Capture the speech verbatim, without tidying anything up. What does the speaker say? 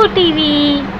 Coco T V.